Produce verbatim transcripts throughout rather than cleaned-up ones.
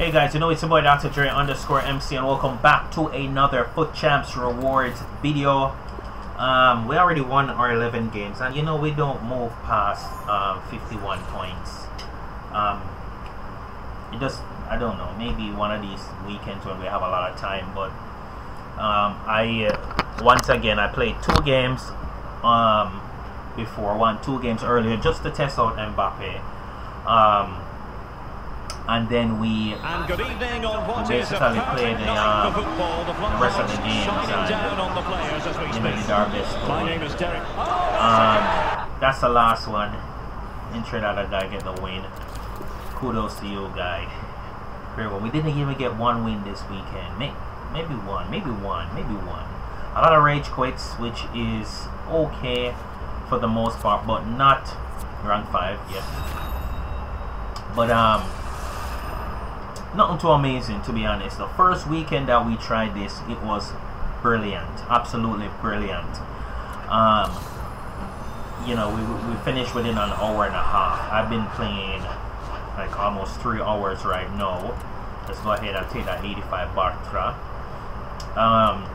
Hey guys, you know it's your boy Doctor Dre underscore M C, and welcome back to another Foot Champs rewards video. Um, we already won our eleven games, and you know we don't move past um, fifty-one points. Um, it just, I don't know, maybe one of these weekends when we have a lot of time. But um, I uh, once again I played two games um, before, one two games earlier just to test out Mbappe. Um, And then we and good evening on what basically played the, um, football, the, the rest of the games and limited our best goal. My name is Derek. Um, that's the last one. Trinidad, that guy get the win. Kudos to you, guy. Very well. We didn't even get one win this weekend. Maybe, maybe one. Maybe one. Maybe one. A lot of rage quits, which is okay for the most part, but not rank five yet. But um. nothing too amazing, to be honest. The first weekend that we tried this, it was brilliant, absolutely brilliant. Um, you know, we, we finished within an hour and a half. I've been playing like almost three hours right now. Let's go ahead and take that eighty-five Bartra. Um,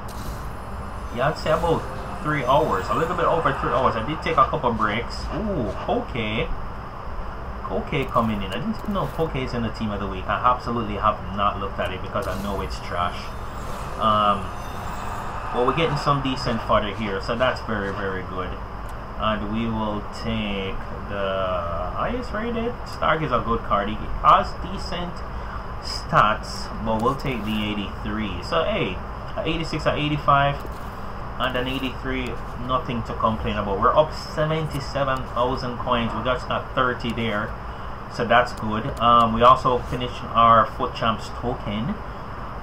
yeah, I'd say about three hours, a little bit over three hours. I did take a couple breaks. Ooh, okay. Poke coming in. I didn't know Poke is in the team of the week. I absolutely have not looked at it because I know it's trash. Um, but we're getting some decent fodder here, so that's very, very good. And we will take the highest rated. Stark is a good card. He has decent stats, but we'll take the eighty-three. So, hey, an eighty-six, an eighty-five, and an eighty-three. Nothing to complain about. We're up seventy-seven thousand coins. We just got thirty there, so that's good. Um, we also finished our Foot Champs token.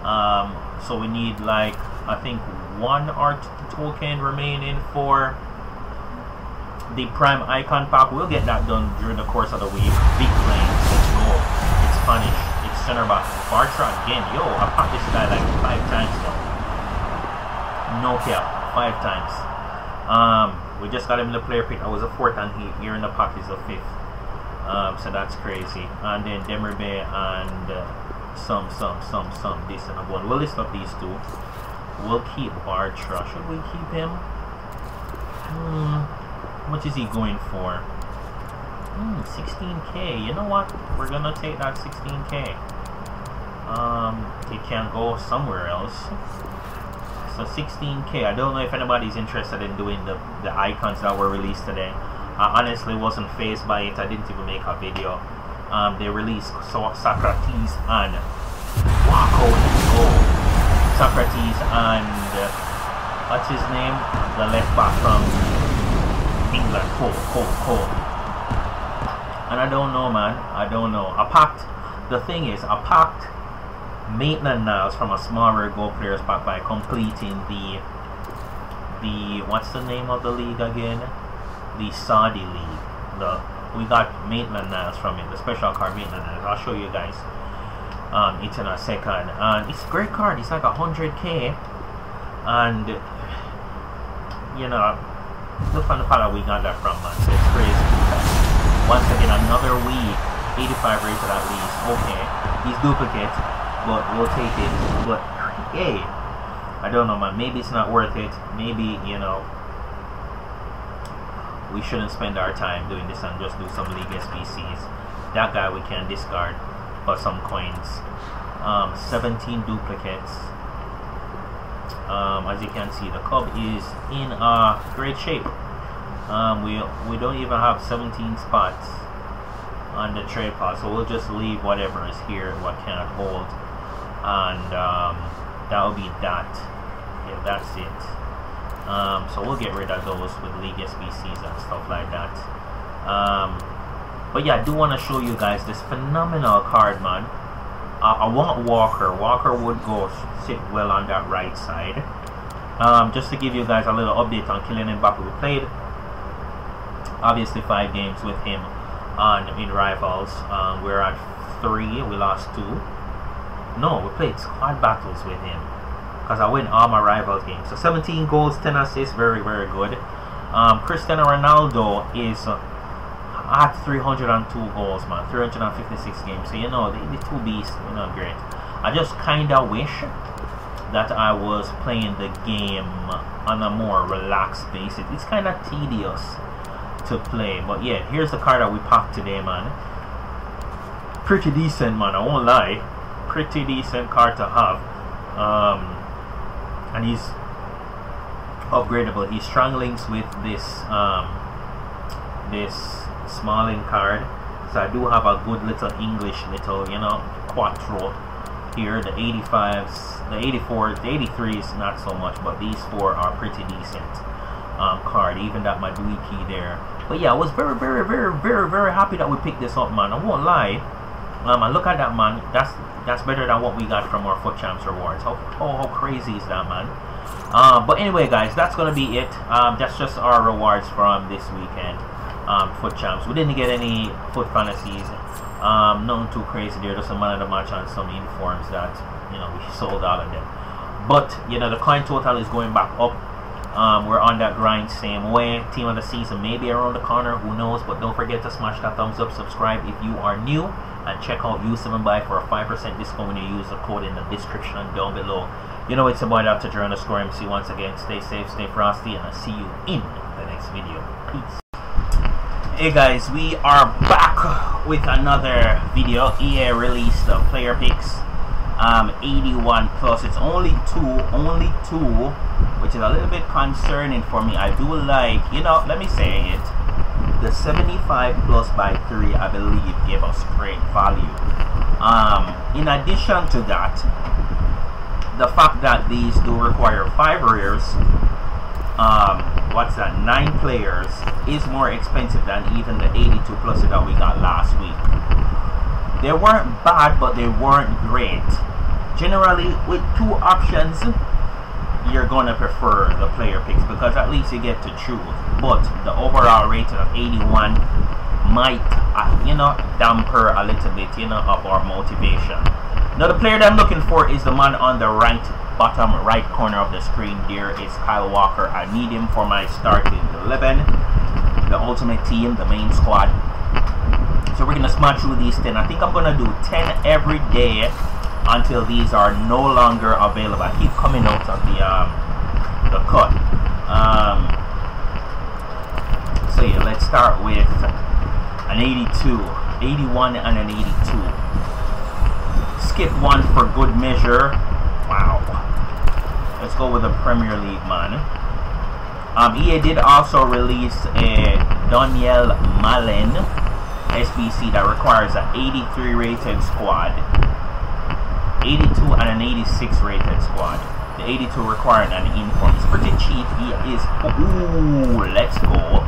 Um, so we need like I think one or two token remaining for the Prime Icon pack. We'll get that done during the course of the week. Big playing, let's go. It's Spanish. It's center back. Bartra again. Yo, I've popped this guy like five times now. No cap, five times. Um, we just got him in the player pick. I was a fourth, and he here in the pack is a fifth. Um, so that's crazy. And then Demirbay and uh, some, some, some, some decent one. We'll list up these two. We'll keep Bartra. Should we keep him? Hmm. How much is he going for? Hmm. sixteen K. You know what? We're gonna take that sixteen K. Um, he can go somewhere else. So sixteen K. I don't know if anybody's interested in doing the, the icons that were released today. I honestly wasn't phased by it. I didn't even make a video. Um, they released so Socrates and Waco. Let's go. Socrates and uh, what's his name? The left back from England. Poke, Poke, Poke. And I don't know, man. I don't know. I packed. The thing is, I packed Maintenance Niles from a small rare gold players pack by completing the the what's the name of the league again? The Saudi league. The we got Maintenance Niles from it, the special card Maintenance Niles. I'll show you guys um it in a second. And it's a great card, it's like a hundred K and you know the fun part that we got that from, man. So it's crazy. Once again another week, eighty-five rated at least. Okay. He's duplicates. But we'll take it. But hey, I don't know, man. Maybe it's not worth it. Maybe, you know, we shouldn't spend our time doing this and just do some league S B Cs. That guy we can discard for some coins. Um, seventeen duplicates. Um, as you can see, the club is in uh, great shape. Um, we we don't even have seventeen spots on the trade pod, so we'll just leave whatever is here, what cannot hold. And um, that'll be that. Yeah, that's it. Um, so we'll get rid of those with League S B Cs and stuff like that. Um, but yeah, I do want to show you guys this phenomenal card, man. Uh, I want Walker. Walker would go sit well on that right side. Um, just to give you guys a little update on Kylian Mbappe, we played obviously five games with him on in rivals. Um, we're at three. We lost two. No, we played squad battles with him because I win all my rival games. So seventeen goals, ten assists, very, very good. Um, Cristiano Ronaldo is uh, at three hundred and two goals, man. three hundred fifty-six games. So, you know, the, the two beasts, you know, great. I just kind of wish that I was playing the game on a more relaxed basis. It's kind of tedious to play. But, yeah, here's the card that we popped today, man. Pretty decent, man. I won't lie. Pretty decent card to have. Um, and he's upgradable. He's strong links with this um, this Smalling card, so I do have a good little English little, you know, quattro here. The eighty-fives, the eighty-fours, the eighty-threes not so much, but these four are pretty decent um, card, even that Madueke there. But yeah, I was very very very very very happy that we picked this up, man. I won't lie. Um, and look at that, man. That's that's better than what we got from our Foot Champs rewards. How, how, how crazy is that, man? Uh, but anyway, guys, that's going to be it. Um, that's just our rewards from this weekend. Um, Foot Champs. We didn't get any Foot Fantasies. Um, nothing too crazy there. Just a man of the match on some uniforms that, you know, we sold out of them. But, you know, the coin total is going back up. Um, we're on that grind same way. Team of the season may be around the corner. Who knows? But don't forget to smash that thumbs up. Subscribe if you are new. And check out U seven Buy for a five percent discount when you use the code in the description down below. You know, it's your boy Doctor Dre underscore M C once again. Stay safe, stay frosty, and I'll see you in the next video. Peace. Hey guys, we are back with another video. E A released the player picks, um, eighty-one plus. It's only two, only two, which is a little bit concerning for me. I do like, you know, let me say it. The seventy-five plus by three, I believe, gave us great value. Um, in addition to that, the fact that these do require five rears, um, what's that, nine players, is more expensive than even the eighty-two plus that we got last week. They weren't bad, but they weren't great. Generally, with two options, you're going to prefer the player picks because at least you get to choose. But the overall rating of eighty-one might, uh, you know, damper a little bit, you know, of our motivation. Now the player that I'm looking for is the man on the right bottom right corner of the screen. There is Kyle Walker. I need him for my starting eleven, the ultimate team, the main squad. So we're gonna smash through these ten. I think I'm gonna do ten every day until these are no longer available. I keep coming out of the um, the cut. Um, so yeah, let's start with an eighty-two, eighty-one, and an eighty-two. Skip one for good measure. Wow. Let's go with a Premier League, man. Um, E A did also release a Daniel Malen S B C that requires an eighty-three rated squad, eighty-two, and an eighty-six rated squad. The eighty-two requiring an inform. It's pretty cheap. He is. Ooh, let's go.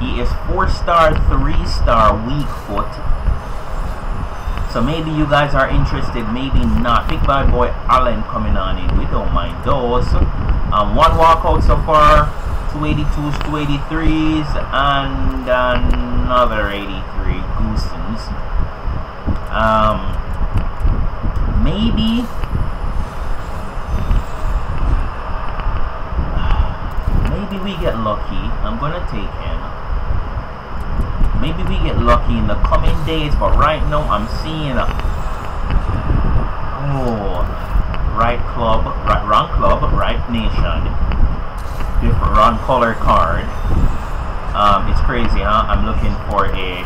He is four star, three star, weak foot. So maybe you guys are interested, maybe not. Big bad boy Allen coming on in. We don't mind those. Um, one walkout so far. two eighty-twos, two eighty-threes, and another eighty-three. Goosens. Um, maybe. Maybe we get lucky. I'm gonna take him. Maybe we get lucky in the coming days, but right now I'm seeing a, oh, right club, right, wrong club, right nation, different, wrong color card. Um, it's crazy, huh? I'm looking for a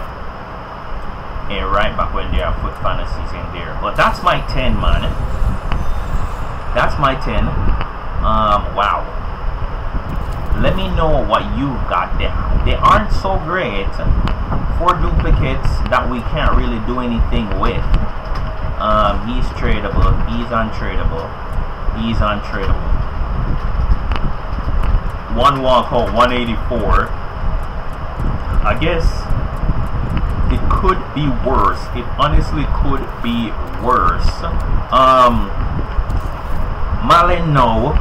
a right back when there are Foot Fantasies in there. But that's my ten, man. That's my ten. Um, wow. Let me know what you've got there. They aren't so great. Four duplicates that we can't really do anything with. Um, he's tradable. He's untradeable. He's untradeable. One walk home, one eighty-four. I guess it could be worse. It honestly could be worse. Um, Malen, no.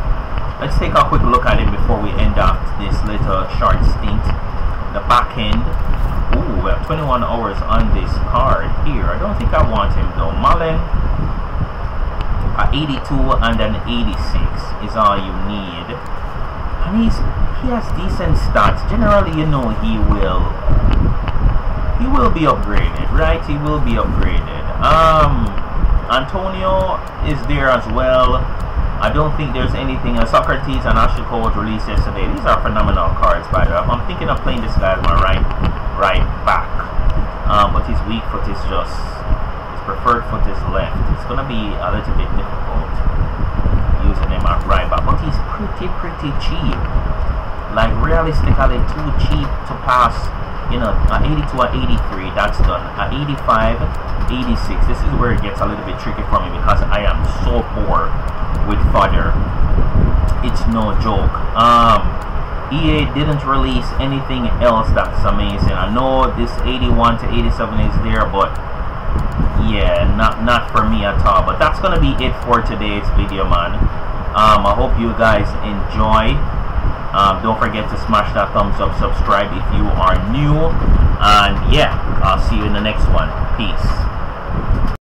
Let's take a quick look at him before we end up this little short stint. The back end. Ooh, we have twenty-one hours on this card here. I don't think I want him though. Malen, an eighty-two and an eighty-six is all you need. And he's, he has decent stats. Generally, you know, he will He will be upgraded, right? He will be upgraded. Um, Antonio is there as well. I don't think there's anything. Uh, Socrates and Ashikov released yesterday. These are phenomenal cards, by the way. I'm thinking of playing this guy as my right, right back. Um, but his weak foot is just, his preferred foot is left. It's going to be a little bit difficult using him at right back. But he's pretty, pretty cheap. Like, realistically, too cheap to pass. You know, at eighty-two, at eighty-three, that's done. At eighty-five, eighty-six, this is where it gets a little bit tricky for me because I am so poor with fodder. It's no joke. Um, E A didn't release anything else that's amazing. I know this eighty-one to eighty-seven is there, but yeah, not not for me at all. But that's gonna be it for today's video, man. Um, I hope you guys enjoy. Um, don't forget to smash that thumbs up, subscribe if you are new, and yeah, I'll see you in the next one. Peace.